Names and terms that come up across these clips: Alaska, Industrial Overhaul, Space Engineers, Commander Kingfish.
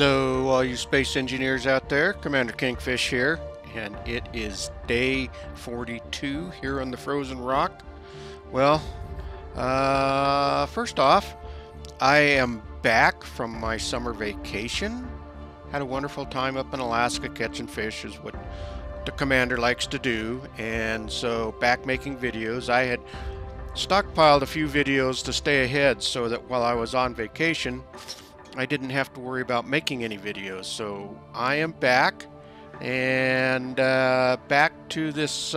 Hello all you space engineers out there, Commander Kingfish here, and it is day 42 here on the frozen rock. Well, first off, I am back from my summer vacation. Had a wonderful time up in Alaska catching fish is what the commander likes to do, and so back making videos. I had stockpiled a few videos to stay ahead so that while I was on vacation, I didn't have to worry about making any videos. So I am back, and back to this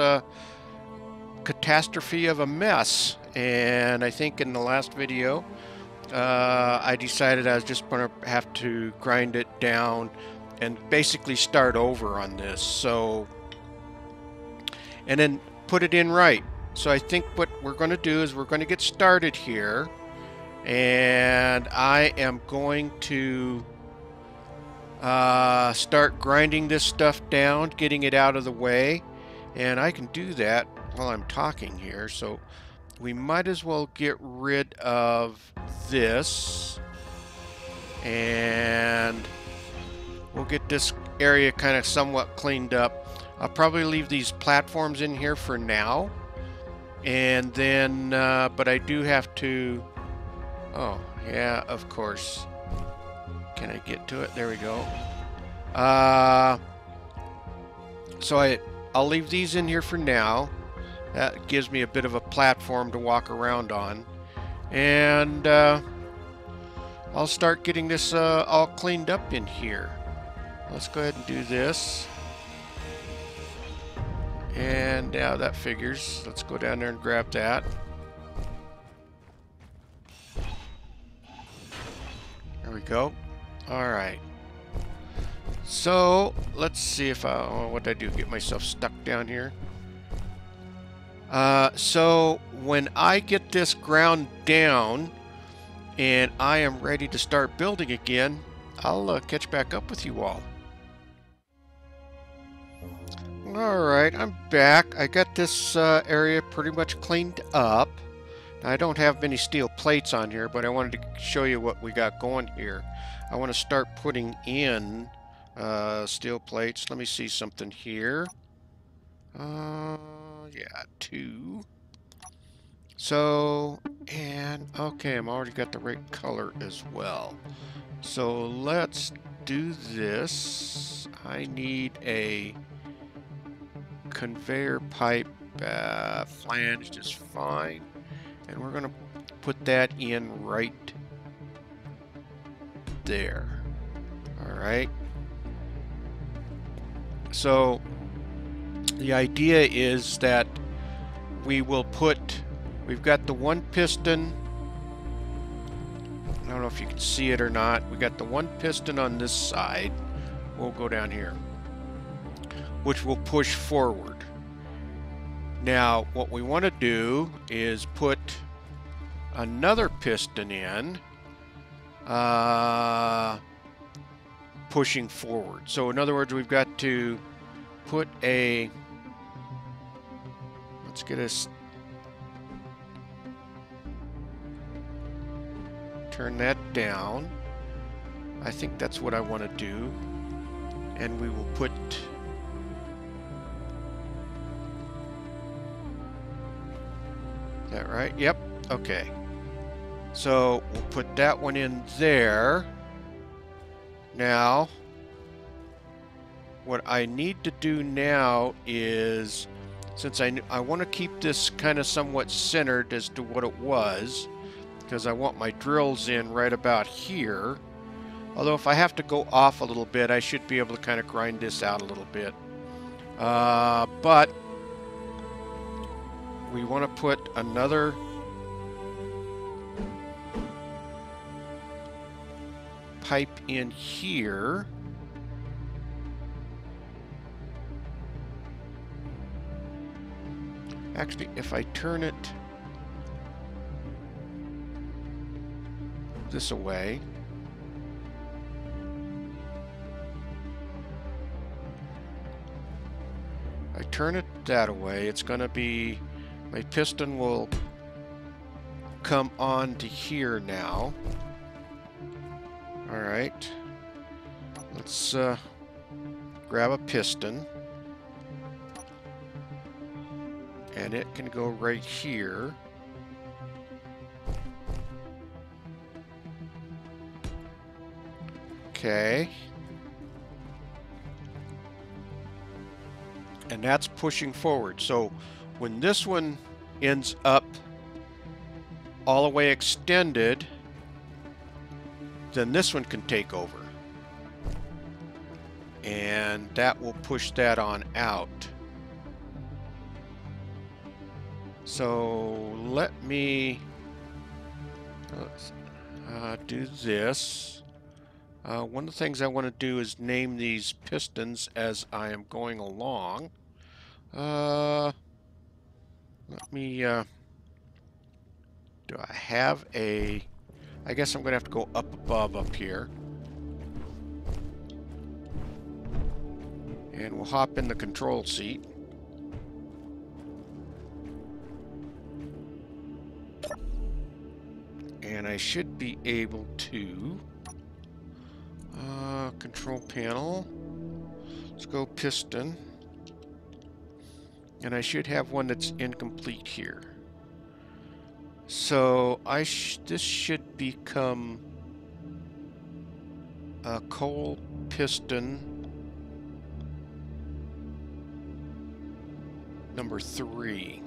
catastrophe of a mess. And I think in the last video I decided I was just gonna have to grind it down and basically start over on this, so and then put it in right. So I think what we're gonna do is we're gonna get started here, and I am going to start grinding this stuff down, getting it out of the way, and I can do that while I'm talking here, so we might as well get rid of this, and we'll get this area kind of somewhat cleaned up. I'll probably leave these platforms in here for now, and then but I do have to, oh yeah, of course. Can I get to it? There we go. So I'll leave these in here for now. That gives me a bit of a platform to walk around on, and I'll start getting this all cleaned up in here. Let's go ahead and do this, and now that figures. Let's go down there and grab that. There we go. All right. So let's see if I, oh, what did I do? Get myself stuck down here. So when I get this ground down and I am ready to start building again, I'll catch back up with you all. All right, I'm back. I got this area pretty much cleaned up. I don't have many steel plates on here, but I wanted to show you what we got going here. I want to start putting in steel plates. Let me see something here. Yeah, two. So, and okay, I've already got the right color as well. So let's do this. I need a conveyor pipe, flanged is fine. And we're going to put that in right there. All right. So the idea is that we will put, we've got the one piston. I don't know if you can see it or not. We got the one piston on this side. We'll go down here, which will push forward. Now, what we want to do is put another piston in, pushing forward. So in other words, we've got to put a, let's get us, turn that down. I think that's what I want to do. And we will put, that right? Yep. Okay. So we'll put that one in there. Now, what I need to do now is, since I want to keep this kind of somewhat centered as to what it was, because I want my drills in right about here. Although if I have to go off a little bit, I should be able to kind of grind this out a little bit. But we want to put another, pipe in here. Actually, if I turn it this away, I turn it that away, it's going to be, my piston will come on to here now. All right. Let's grab a piston. And it can go right here. Okay. And that's pushing forward. So when this one ends up all the way extended, then this one can take over. And that will push that on out. So let me do this. One of the things I want to do is name these pistons as I am going along. Let me, do I have a, I guess I'm going to have to go up above up here. And we'll hop in the control seat. And I should be able to control panel. Let's go piston. And I should have one that's incomplete here. So this should become a coal piston number 3.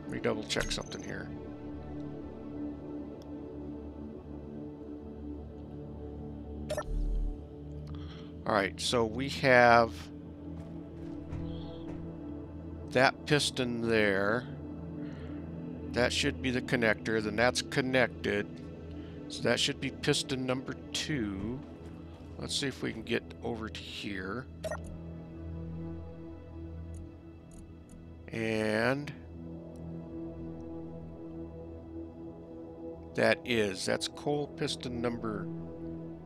Let me double check something here. Alright, so we have that piston there. That should be the connector. Then that's connected. So that should be piston number 2. Let's see if we can get over to here. And that's coal piston number,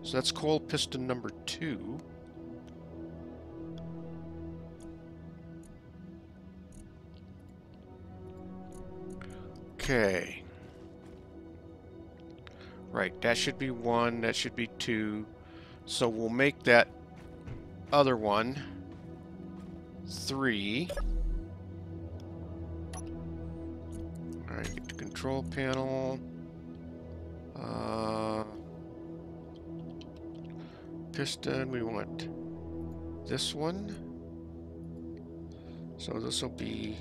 so that's coal piston number 2. Okay. Right, that should be 1, that should be 2. So we'll make that other one 3. Alright, get the control panel. Piston, we want this one. So this will be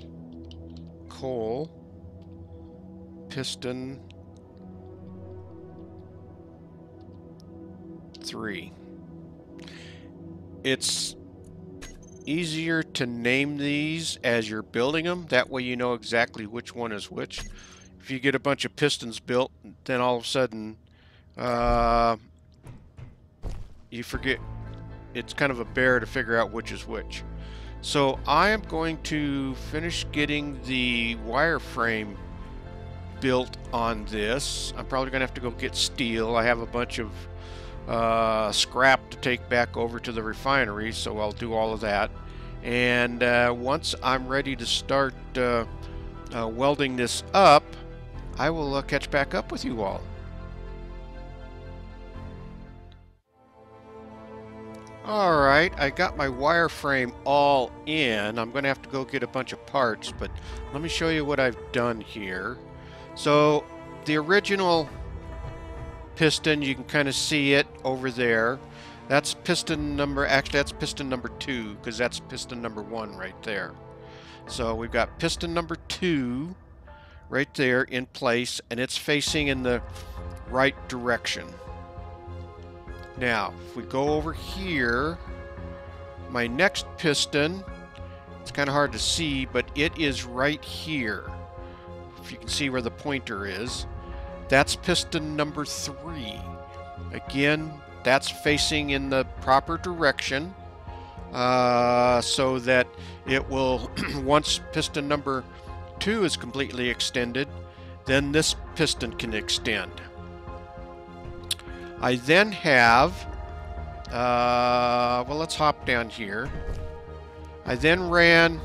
coal. Piston 3. It's easier to name these as you're building them. That way you know exactly which one is which. If you get a bunch of pistons built, then all of a sudden you forget. It's kind of a bear to figure out which is which. So I am going to finish getting the wireframe built on this. I'm probably gonna have to go get steel. I have a bunch of scrap to take back over to the refinery, so I'll do all of that. And once I'm ready to start welding this up, I will catch back up with you all. Alright, I got my wireframe all in. I'm gonna have to go get a bunch of parts, but let me show you what I've done here. So the original piston, you can kind of see it over there. That's piston number, actually that's piston number 2, because that's piston number 1 right there. So we've got piston number 2 right there in place, and it's facing in the right direction. Now, if we go over here, my next piston, it's kind of hard to see, but it is right here. If you can see where the pointer is, that's piston number 3. Again, that's facing in the proper direction, so that it will once piston number 2 is completely extended, then this piston can extend. I then have well, let's hop down here. I then ran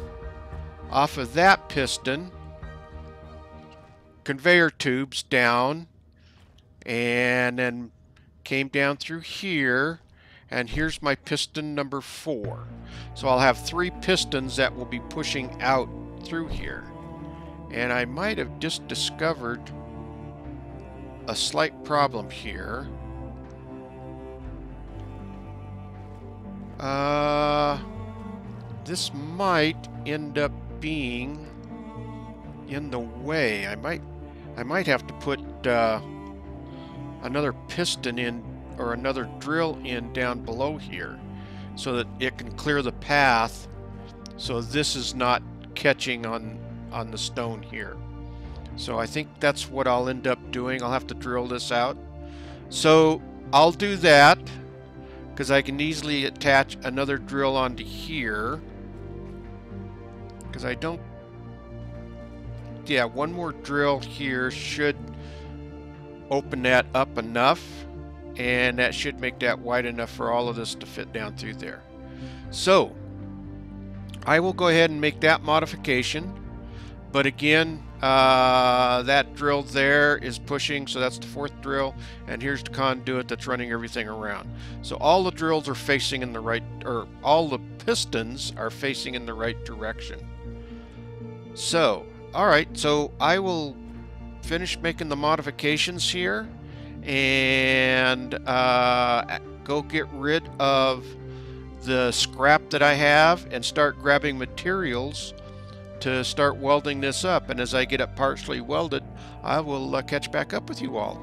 off of that piston conveyor tubes down, and then came down through here, and here's my piston number 4. So I'll have 3 pistons that will be pushing out through here. And I might have just discovered a slight problem here. This might end up being in the way. I might have to put another piston in, or another drill in down below here, so that it can clear the path, so this is not catching on the stone here. So I think that's what I'll end up doing. I'll have to drill this out. So I'll do that, because I can easily attach another drill onto here. Because I don't... Yeah, one more drill here should open that up enough, and that should make that wide enough for all of this to fit down through there. So I will go ahead and make that modification. But again, that drill there is pushing, so that's the 4th drill, and here's the conduit that's running everything around. So all the drills are facing in the right, or all the pistons are facing in the right direction. So, alright, so I will finish making the modifications here, and go get rid of the scrap that I have and start grabbing materials to start welding this up. And as I get it partially welded, I will catch back up with you all.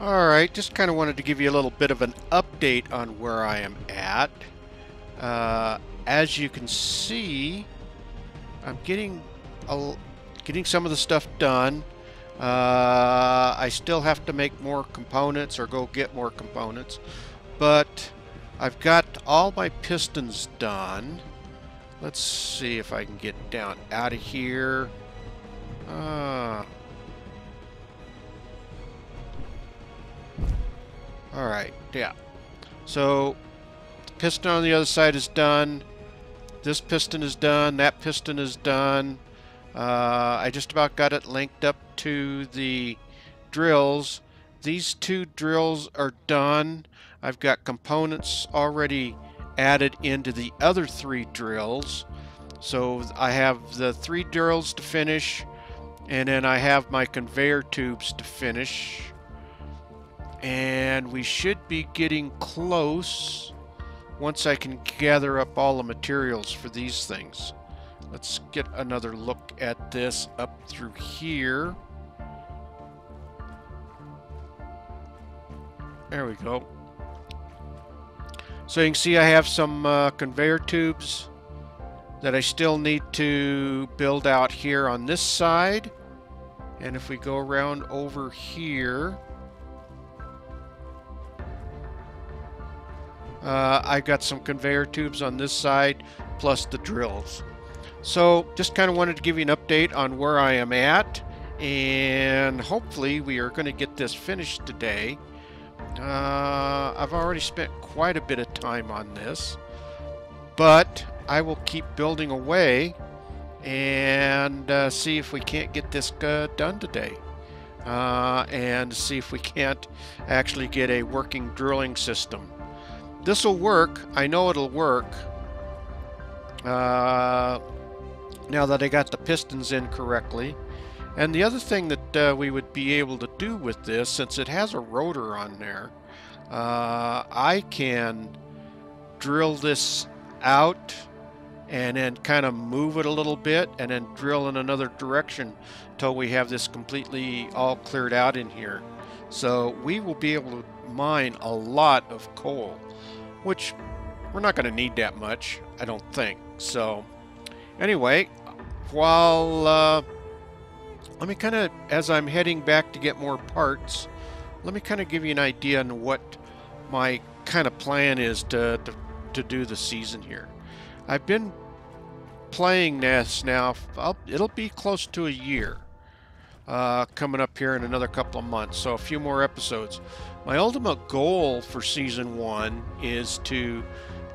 Alright, just kind of wanted to give you a little bit of an update on where I am at. As you can see, I'm getting some of the stuff done. I still have to make more components, or go get more components, but I've got all my pistons done. Let's see if I can get down out of here. Alright, yeah. So, the piston on the other side is done. This piston is done. That piston is done. I just about got it linked up to the drills. These 2 drills are done. I've got components already added into the other 3 drills. So I have the 3 drills to finish, and then I have my conveyor tubes to finish. And we should be getting close once I can gather up all the materials for these things. Let's get another look at this up through here. There we go. So you can see I have some conveyor tubes that I still need to build out here on this side. And if we go around over here, I got some conveyor tubes on this side, plus the drills. So just kind of wanted to give you an update on where I am at, and hopefully we are going to get this finished today. I've already spent quite a bit of time on this, but I will keep building away and see if we can't get this done today, and see if we can't actually get a working drilling system. This will work. I know it'll work. Now that I got the pistons in correctly. And the other thing that we would be able to do with this, since it has a rotor on there, I can drill this out and then kind of move it a little bit and then drill in another direction till we have this completely all cleared out in here. So we will be able to mine a lot of coal, which we're not going to need that much, I don't think. So anyway, while... let me kind of, as I'm heading back to get more parts, let me kind of give you an idea on what my kind of plan is to do the season here. I've been playing this now, it'll be close to a year coming up here in another couple of months, so a few more episodes. My ultimate goal for Season 1 is to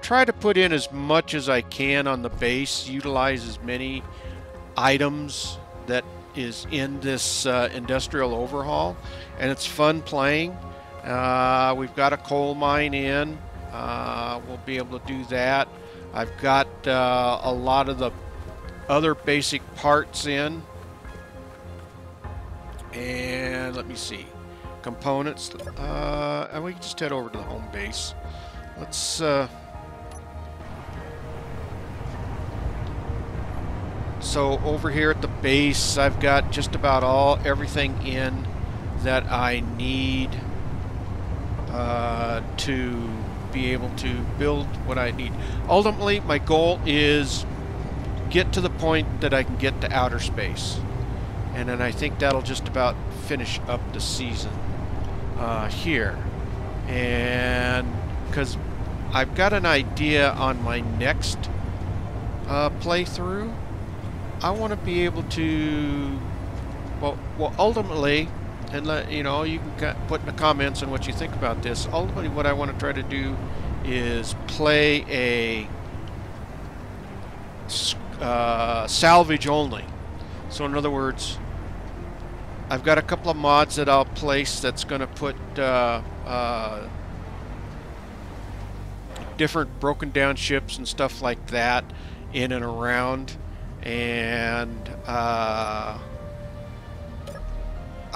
try to put in as much as I can on the base, utilize as many items that is in this industrial overhaul, and it's fun playing. We've got a coal mine in. We'll be able to do that. I've got a lot of the other basic parts in. And let me see. Components. And we can just head over to the home base. So over here at the base, I've got just about everything in that I need to be able to build what I need. Ultimately, my goal is get to the point that I can get to outer space. And then I think that'll just about finish up the season here. And because I've got an idea on my next playthrough, I want to be able to, well, ultimately, and you know, you can put in the comments on what you think about this. Ultimately, what I want to try to do is play a salvage only. So in other words, I've got a couple of mods that I'll place that's going to put different broken down ships and stuff like that in and around, and I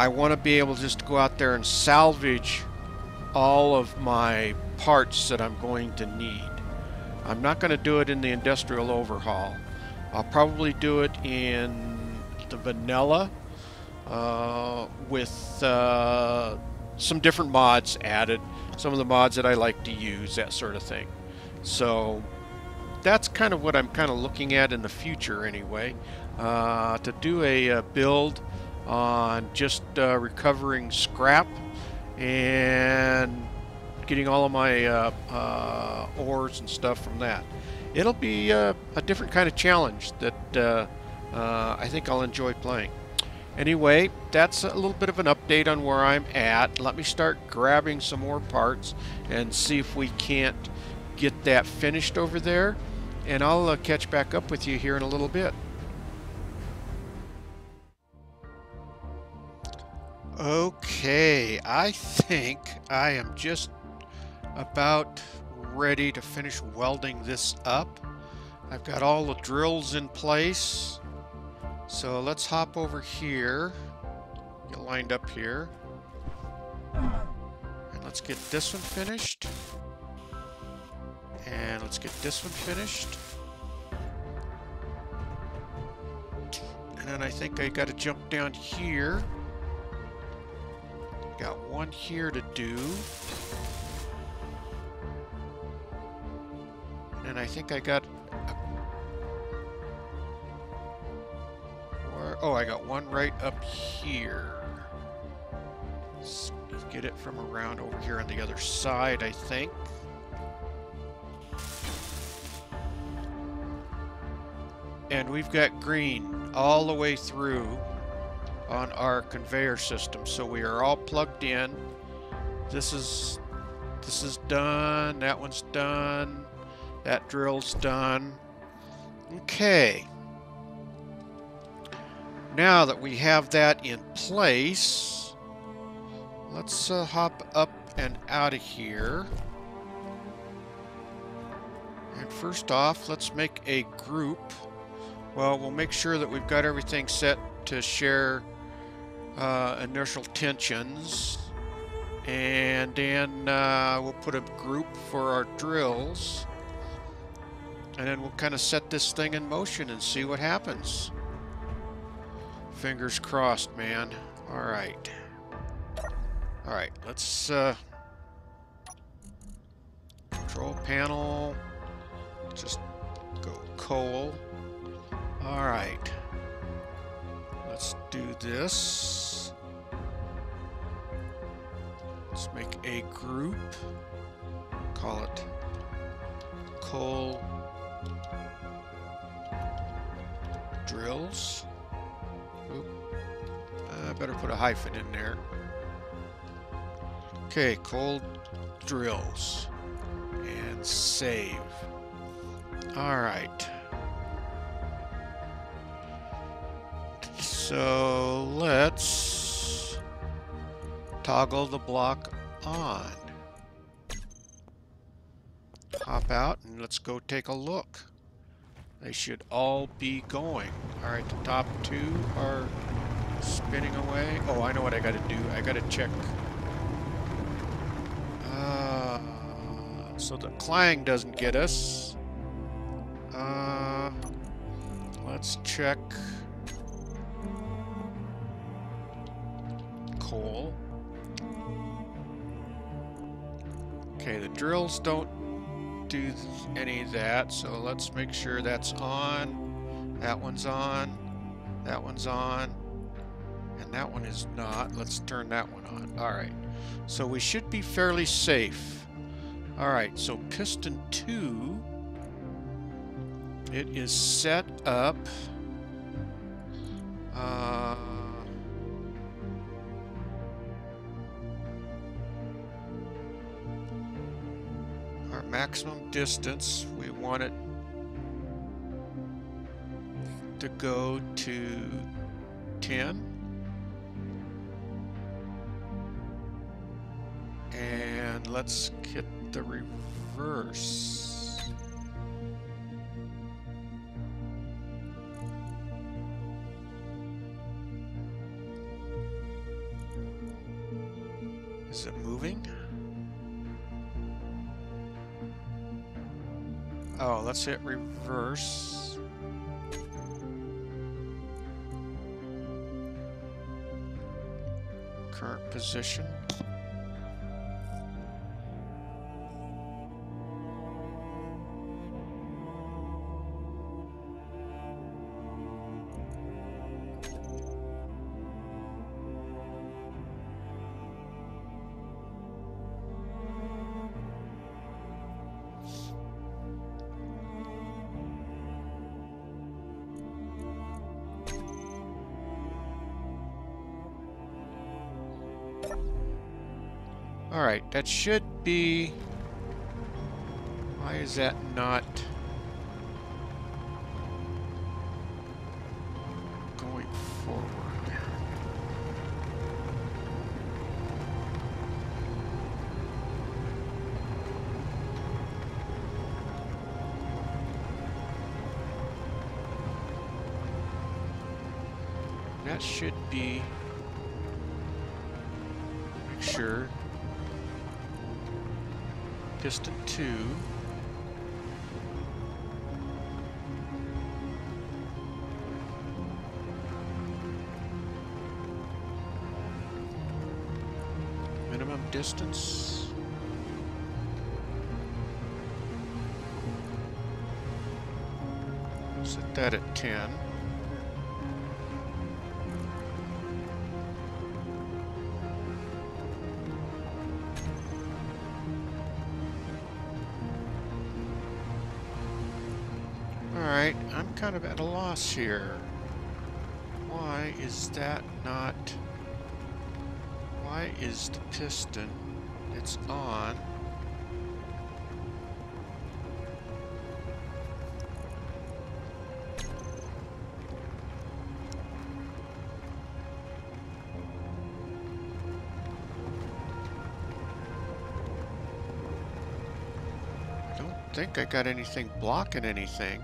want to be able just to go out there and salvage all of my parts that I'm going to need. I'm not going to do it in the industrial overhaul. I'll probably do it in the vanilla with some different mods added, some of the mods that I like to use, that sort of thing. So that's kind of what I'm kind of looking at in the future anyway, to do a build on just recovering scrap and getting all of my ores and stuff from that. It'll be a different kind of challenge that I think I'll enjoy playing. Anyway, that's a little bit of an update on where I'm at. Let me start grabbing some more parts and see if we can't get that finished over there, and I'll catch back up with you here in a little bit. Okay, I think I am just about ready to finish welding this up. I've got all the drills in place. So let's hop over here, get lined up here, and let's get this one finished, and let's get this one finished, and then I think I got to jump down here. Got one here to do, and I think I got. Oh, I got one right up here. Let's get it from around over here on the other side, I think. And we've got green all the way through on our conveyor system, so we are all plugged in. This is done. That one's done. That drill's done. Okay. Now that we have that in place, let's hop up and out of here. And first off, let's make a group. Well, we'll make sure that we've got everything set to share inertial tensions. And then we'll put a group for our drills. And then we'll kind of set this thing in motion and see what happens. Fingers crossed, man. Alright. Alright, let's control panel. Just go coal. Alright. Let's do this. Let's make a group. Call it coal drills. I better put a hyphen in there. Okay, coal drills. And save. Alright. So let's toggle the block on. Hop out and let's go take a look. They should all be going. All right, the top two are spinning away. Oh, I know what I gotta do. I gotta check. So the clang doesn't get us. Let's check coal. Okay, the drills don't do any of that, so let's make sure that's on. That one's on. That one's on. And that one is not. Let's turn that one on. All right. So we should be fairly safe. All right. So piston 2. It is set up. Our maximum distance, we want it to go to 10. And let's get the reverse. Is it moving? Oh, let's hit reverse. Current position. Alright, that should be... Why is that not going forward? That should be... Make sure... Piston 2. Minimum distance. Set that at 10. Alright, I'm kind of at a loss here. Why is that not... Why is the piston that's on... I don't think I got anything blocking anything.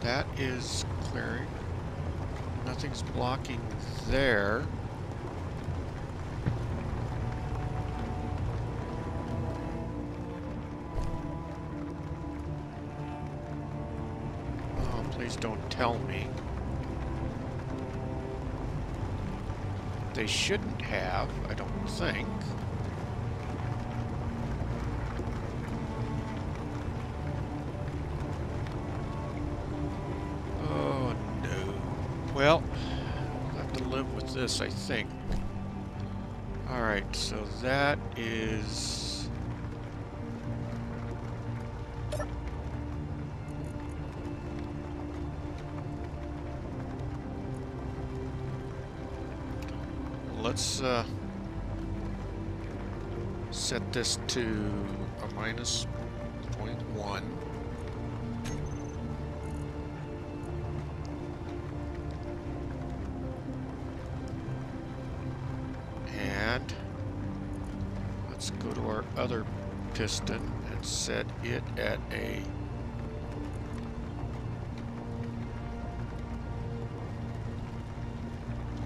That is clearing. Nothing's blocking there. Oh, please don't tell me. They shouldn't have, I don't think. Well, I'll have to live with this, I think. Alright, so that is... Let's set this to a minus 0.1. our other piston and set it at a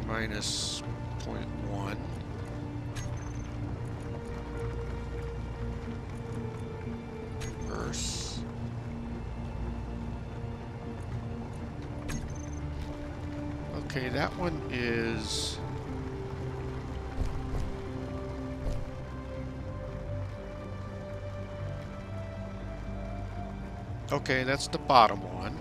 minus 0.1. Reverse. Okay, that one is okay, that's the bottom one.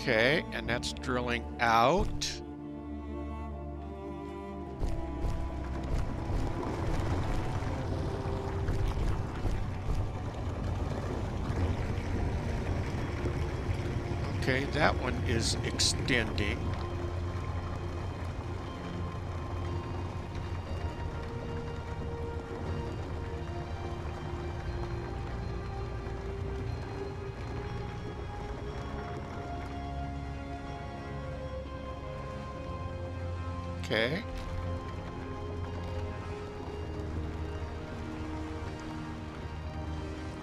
Okay, and that's drilling out. Okay, that one is extending. Okay.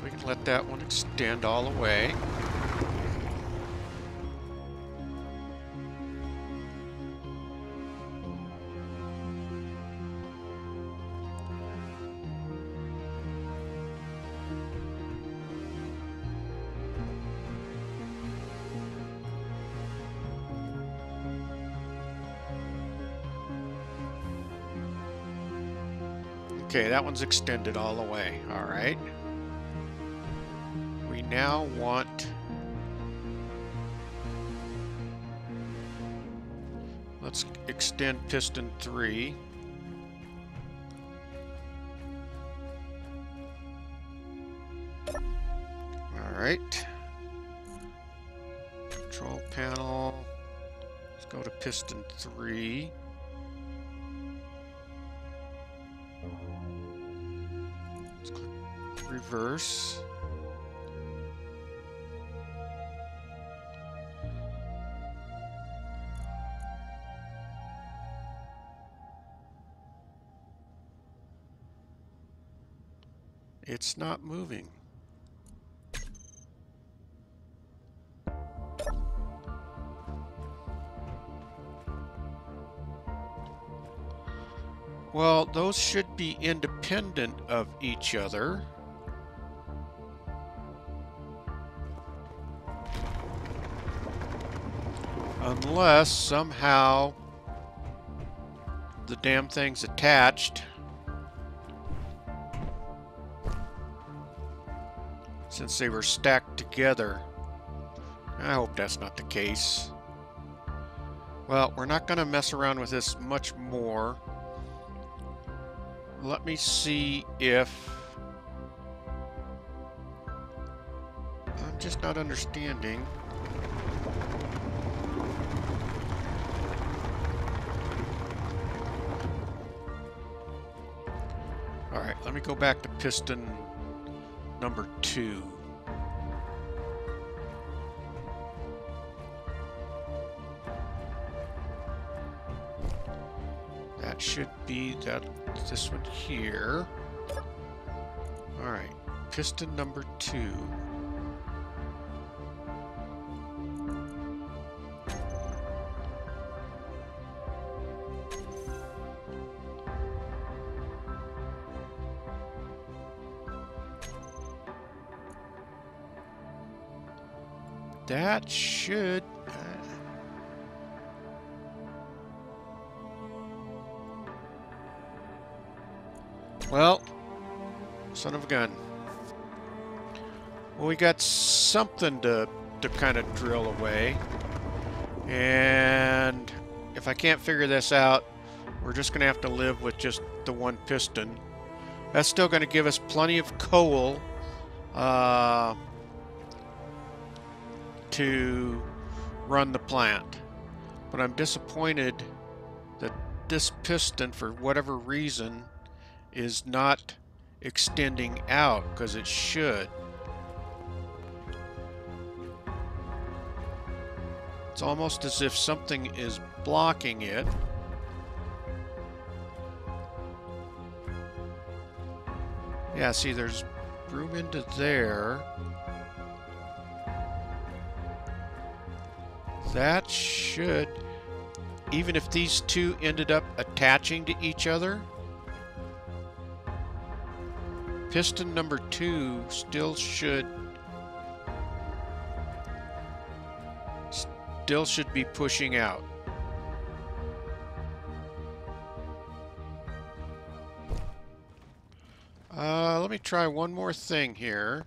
We can let that one extend all the way. Okay, that one's extended all the way. All right. We now want... let's extend piston 3. All right. Control panel. Let's go to piston 3. Reverse. It's not moving. Well, those should be independent of each other. Unless somehow the damn thing's attached. Since they were stacked together. I hope that's not the case. Well, we're not going to mess around with this much more. Let me see if... I'm just not understanding. Let me go back to piston number 2. That should be this one here. All right, piston number 2. That should... well, son of a gun. Well, we got something to kind of drill away. And if I can't figure this out, we're just going to have to live with just the one piston. That's still going to give us plenty of coal. To run the plant, but I'm disappointed that this piston, for whatever reason, is not extending out because it should. It's almost as if something is blocking it. Yeah, see, there's room into there. That should, even if these two ended up attaching to each other, piston number 2 still should be pushing out. Let me try one more thing here.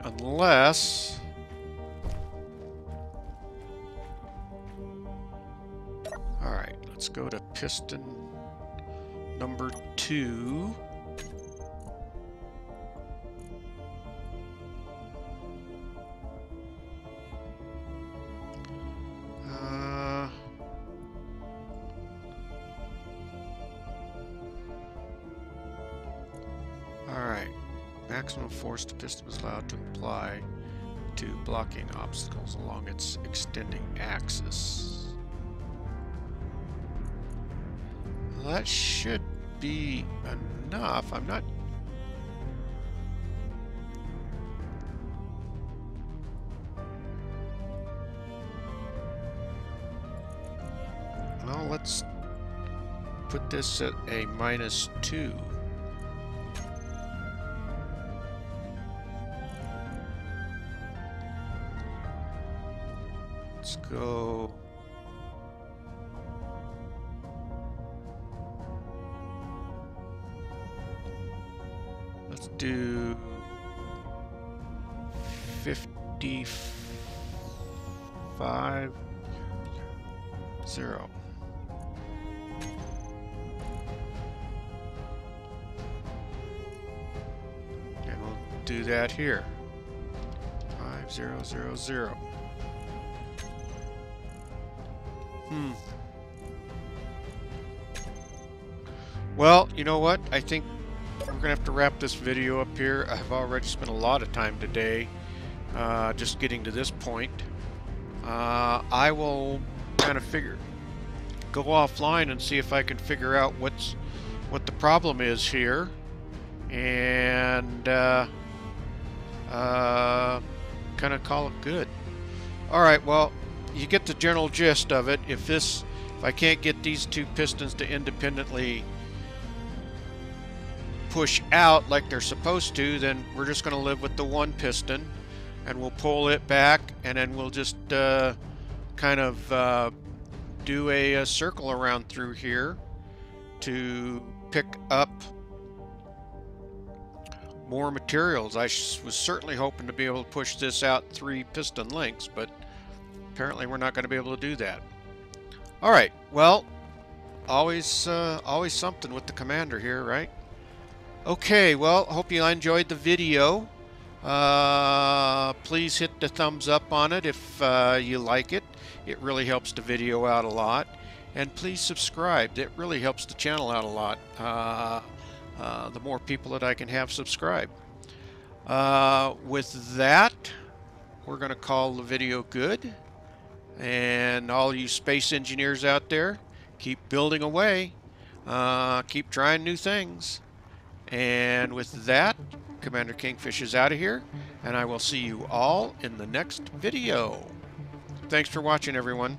Unless... Alright, let's go to piston number 2. Maximum force the piston is allowed to apply to blocking obstacles along its extending axis. Well, that should be enough. I'm not... Well, let's put this at a -2. Go let's do 55.0. And we'll do that here. 5000. Well, you know what? I think we're going to have to wrap this video up here. I've already spent a lot of time today just getting to this point. I will kind of go offline and see if I can figure out what the problem is here. And kind of call it good. All right, well, you get the general gist of it. If I can't get these two pistons to independently push out like they're supposed to, then we're just going to live with the one piston, and we'll pull it back, and then we'll just kind of do a circle around through here to pick up more materials. I was certainly hoping to be able to push this out 3 piston lengths, but apparently we're not going to be able to do that. All right, well, always something with the Commander here, right? Okay, well, hope you enjoyed the video. Please hit the thumbs up on it if you like it. It really helps the video out a lot. And please subscribe. It really helps the channel out a lot. The more people that I can have subscribe. With that, we're going to call the video good. And all you space engineers out there, keep building away, keep trying new things. And with that, Commander Kingfish is out of here, and I will see you all in the next video. Thanks for watching, everyone.